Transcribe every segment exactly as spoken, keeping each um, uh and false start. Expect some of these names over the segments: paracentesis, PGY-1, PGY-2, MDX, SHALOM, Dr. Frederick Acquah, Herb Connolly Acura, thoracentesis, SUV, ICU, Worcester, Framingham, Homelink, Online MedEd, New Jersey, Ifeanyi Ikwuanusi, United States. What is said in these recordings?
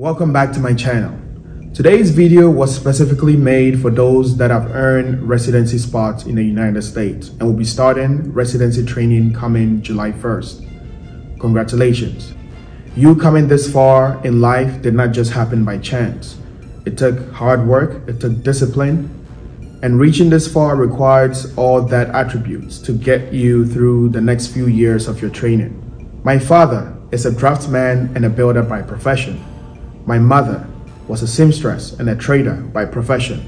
Welcome back to my channel. Today's video was specifically made for those that have earned residency spots in the United States and will be starting residency training coming July first. Congratulations. You coming this far in life did not just happen by chance. It took hard work, it took discipline, and reaching this far requires all that attributes to get you through the next few years of your training. My father is a draftsman and a builder by profession. My mother was a seamstress and a trader by profession.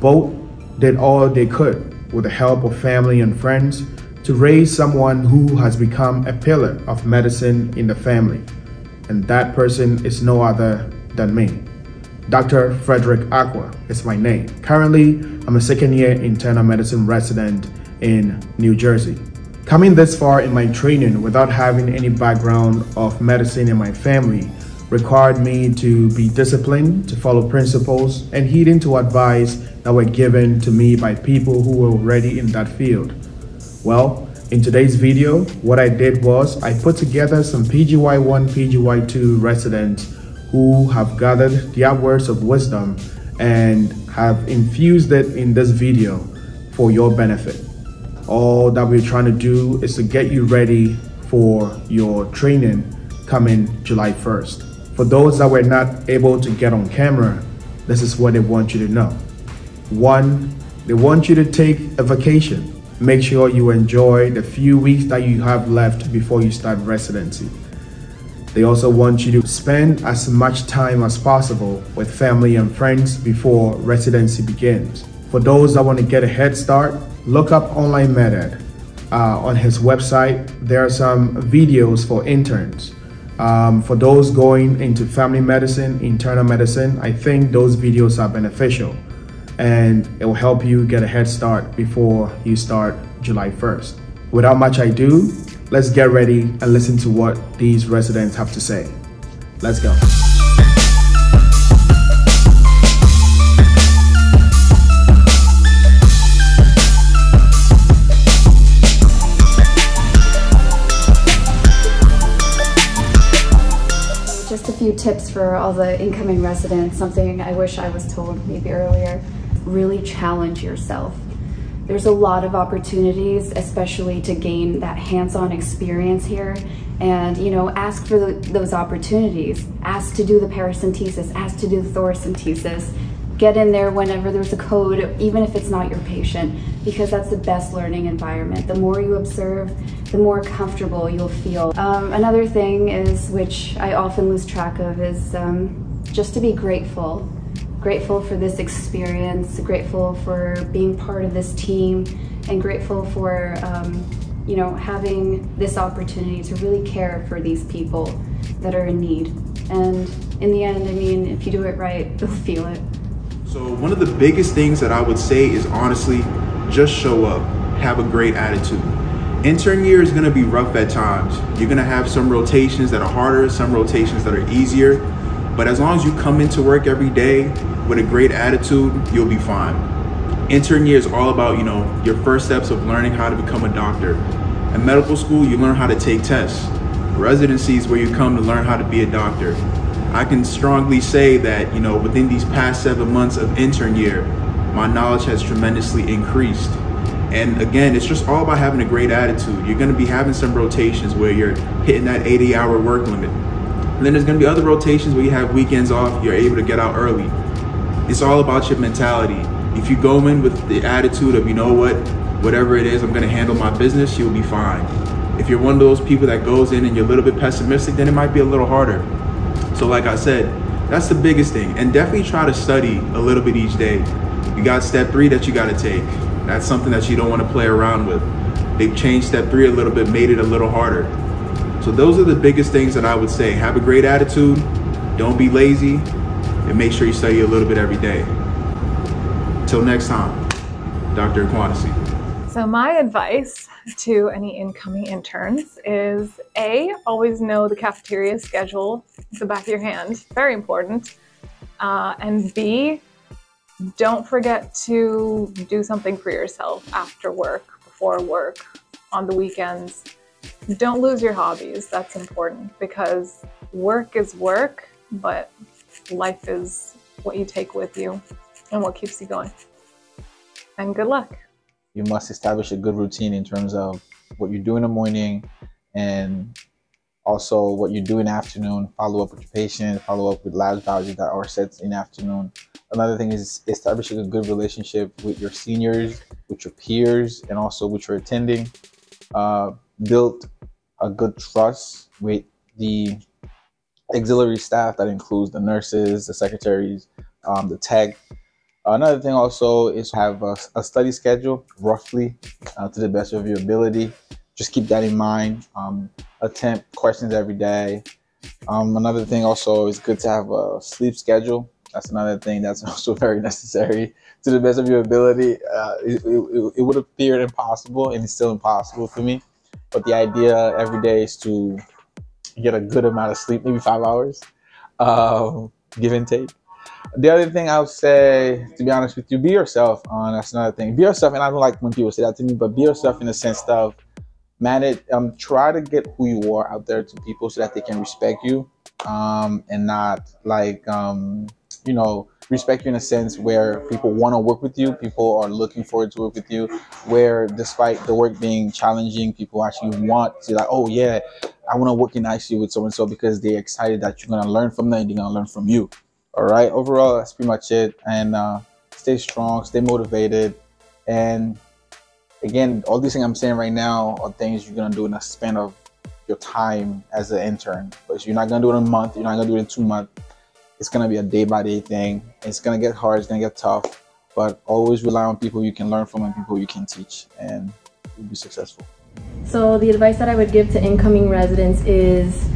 Both did all they could with the help of family and friends to raise someone who has become a pillar of medicine in the family. And that person is no other than me. Doctor Frederick Acquah is my name. Currently, I'm a second year internal medicine resident in New Jersey. Coming this far in my training without having any background of medicine in my family required me to be disciplined, to follow principles, and heeding to advice that were given to me by people who were already in that field. Well, in today's video, what I did was I put together some P G Y one, P G Y two residents who have gathered their words of wisdom and have infused it in this video for your benefit. All that we're trying to do is to get you ready for your training coming July first. For those that were not able to get on camera, this is what they want you to know. One, they want you to take a vacation. Make sure you enjoy the few weeks that you have left before you start residency. They also want you to spend as much time as possible with family and friends before residency begins. For those that want to get a head start, look up Online MedEd. Uh, on his website, there are some videos for interns. Um, for those going into family medicine, internal medicine, I think those videos are beneficial and it will help you get a head start before you start July first. Without much ado, let's get ready and listen to what these residents have to say. Let's go. Just a few tips for all the incoming residents, something I wish I was told maybe earlier. Really challenge yourself. There's a lot of opportunities, especially to gain that hands-on experience here. And, you know, ask for the, those opportunities. Ask to do the paracentesis, ask to do the thoracentesis. Get in there whenever there's a code, even if it's not your patient, because that's the best learning environment. The more you observe, the more comfortable you'll feel. Um, another thing is, which I often lose track of, is um, just to be grateful. Grateful for this experience, grateful for being part of this team, and grateful for um, you know, having this opportunity to really care for these people that are in need. And in the end, I mean, if you do it right, you'll feel it. So one of the biggest things that I would say is honestly, just show up, have a great attitude. Intern year is gonna be rough at times. You're gonna have some rotations that are harder, some rotations that are easier. But as long as you come into work every day with a great attitude, you'll be fine. Intern year is all about, you know, your first steps of learning how to become a doctor. In medical school, you learn how to take tests. Residency is where you come to learn how to be a doctor. I can strongly say that, you know, within these past seven months of intern year, my knowledge has tremendously increased. And again, it's just all about having a great attitude. You're gonna be having some rotations where you're hitting that eighty hour work limit. And then there's gonna be other rotations where you have weekends off, you're able to get out early. It's all about your mentality. If you go in with the attitude of, you know what, whatever it is, I'm gonna handle my business, you'll be fine. If you're one of those people that goes in and you're a little bit pessimistic, then it might be a little harder. So like I said, that's the biggest thing. And definitely try to study a little bit each day. You got step three that you gotta take. That's something that you don't wanna play around with. They've changed step three a little bit, made it a little harder. So those are the biggest things that I would say. Have a great attitude, don't be lazy, and make sure you study a little bit every day. Till next time, Doctor Ifeanyi. So my advice to any incoming interns is A, always know the cafeteria schedule at the back of your hand, very important. Uh, and B, don't forget to do something for yourself after work, before work, on the weekends. Don't lose your hobbies, that's important, because work is work, but life is what you take with you and what keeps you going. And good luck. You must establish a good routine in terms of what you do in the morning and also what you do in the afternoon. Follow up with your patient, follow up with labs, biology that are set in the afternoon. Another thing is establishing a good relationship with your seniors, with your peers, and also with your attending. Uh, build a good trust with the auxiliary staff. That includes the nurses, the secretaries, um, the tech. Another thing also is have a, a study schedule, roughly, uh, to the best of your ability. Just keep that in mind. Um, attempt questions every day. Um, another thing also is good to have a sleep schedule. That's another thing that's also very necessary to the best of your ability. Uh, it, it, it would appear impossible, and it's still impossible for me. But the idea every day is to get a good amount of sleep, maybe five hours, um, give and take. The other thing I would say, to be honest with you, be yourself. Uh, that's another thing. Be yourself, and I don't like when people say that to me, but be yourself in the sense of, man, it, um, try to get who you are out there to people so that they can respect you, um, and not like... Um, you know, respect you in a sense where people want to work with you, people are looking forward to work with you, where despite the work being challenging, people actually want to, like, oh yeah, I want to work in I C U with so-and-so because they're excited that you're going to learn from them and they're going to learn from you. All right, overall, that's pretty much it. And uh, stay strong, stay motivated. And again, all these things I'm saying right now are things you're going to do in a span of your time as an intern. But you're not going to do it in a month, you're not going to do it in two months. It's going to be a day-by-day thing. It's going to get hard. It's going to get tough. But always rely on people you can learn from and people you can teach, and you'll be successful. So the advice that I would give to incoming residents is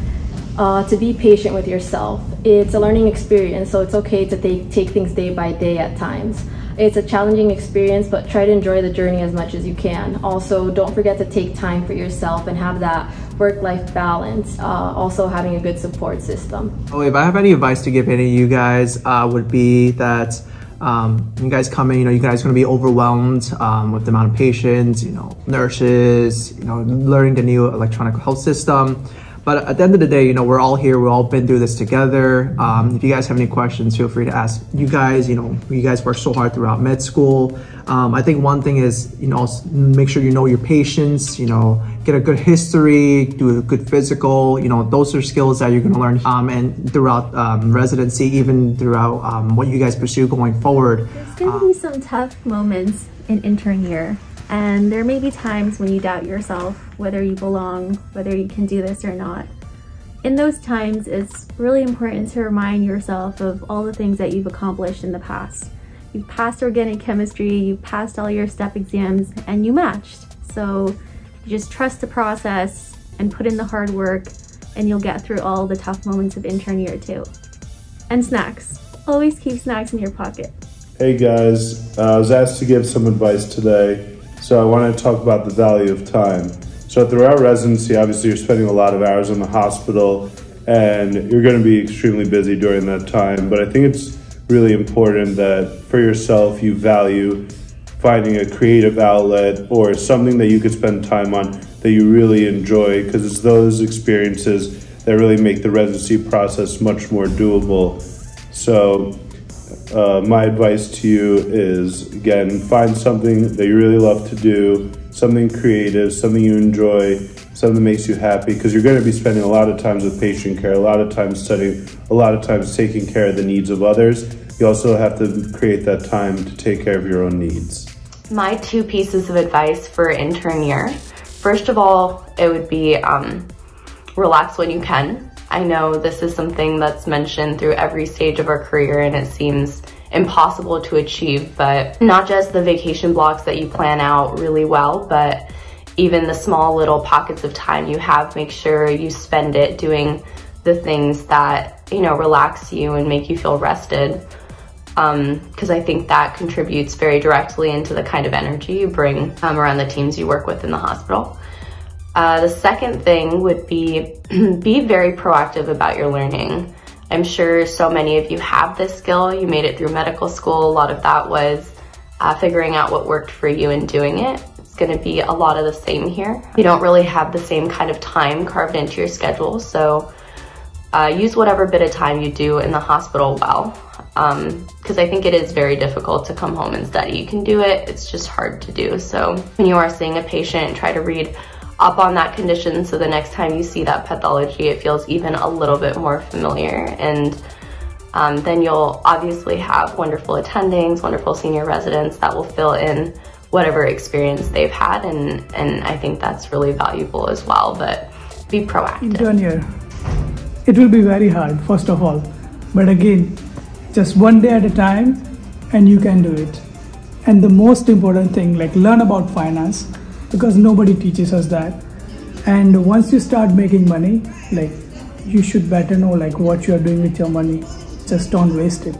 uh, to be patient with yourself. It's a learning experience, so it's okay to take, take things day by day at times. It's a challenging experience, but try to enjoy the journey as much as you can. Also, don't forget to take time for yourself and have that work-life balance. Uh, also, having a good support system. So if I have any advice to give any of you guys, uh, would be that um, you guys come in, you know, you guys are going to be overwhelmed um, with the amount of patients, you know, nurses, you know, learning the new electronic health system. But at the end of the day, you know, we're all here. We've all been through this together. Um, if you guys have any questions, feel free to ask. You guys, you know, you guys work so hard throughout med school. Um, I think one thing is, you know, make sure you know your patients, you know, get a good history, do a good physical. You know, those are skills that you're going to learn um, and throughout um, residency, even throughout um, what you guys pursue going forward. There's going to be some tough moments in intern year. And there may be times when you doubt yourself, whether you belong, whether you can do this or not. In those times, it's really important to remind yourself of all the things that you've accomplished in the past. You've passed organic chemistry, you've passed all your step exams, and you matched. So you just trust the process and put in the hard work, and you'll get through all the tough moments of intern year two. And snacks. Always keep snacks in your pocket. Hey guys, uh, I was asked to give some advice today. So I want to talk about the value of time. So throughout residency, obviously you're spending a lot of hours in the hospital and you're going to be extremely busy during that time. But I think it's really important that for yourself, you value finding a creative outlet or something that you could spend time on that you really enjoy, because it's those experiences that really make the residency process much more doable. So Uh, my advice to you is, again, find something that you really love to do, something creative, something you enjoy, something that makes you happy, because you're going to be spending a lot of times with patient care, a lot of times studying, a lot of times taking care of the needs of others. You also have to create that time to take care of your own needs. My two pieces of advice for intern year. First of all, it would be um, relax when you can. I know this is something that's mentioned through every stage of our career and it seems impossible to achieve, but not just the vacation blocks that you plan out really well, but even the small little pockets of time you have, make sure you spend it doing the things that, you know, relax you and make you feel rested. Um, because I think that contributes very directly into the kind of energy you bring um, around the teams you work with in the hospital. Uh, the second thing would be, be very proactive about your learning. I'm sure so many of you have this skill. You made it through medical school. A lot of that was uh, figuring out what worked for you and doing it. It's going to be a lot of the same here. You don't really have the same kind of time carved into your schedule, so uh, use whatever bit of time you do in the hospital well, because um, I think it is very difficult to come home and study. You can do it, it's just hard to do. So when you are seeing a patient, try to read up on that condition so the next time you see that pathology, it feels even a little bit more familiar. And um, then you'll obviously have wonderful attendings, wonderful senior residents that will fill in whatever experience they've had, and, and I think that's really valuable as well, but be proactive. Intern year, it will be very hard, first of all, but again, just one day at a time and you can do it. And the most important thing, like learn about finance, because nobody teaches us that. And once you start making money, like you should better know like what you are doing with your money. Just don't waste it.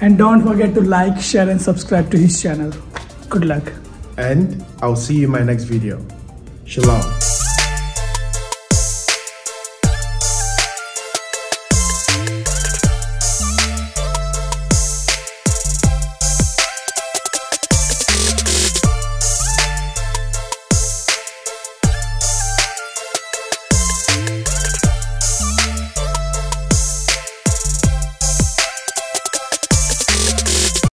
And don't forget to like, share and subscribe to his channel. Good luck. And I'll see you in my next video. Shalom.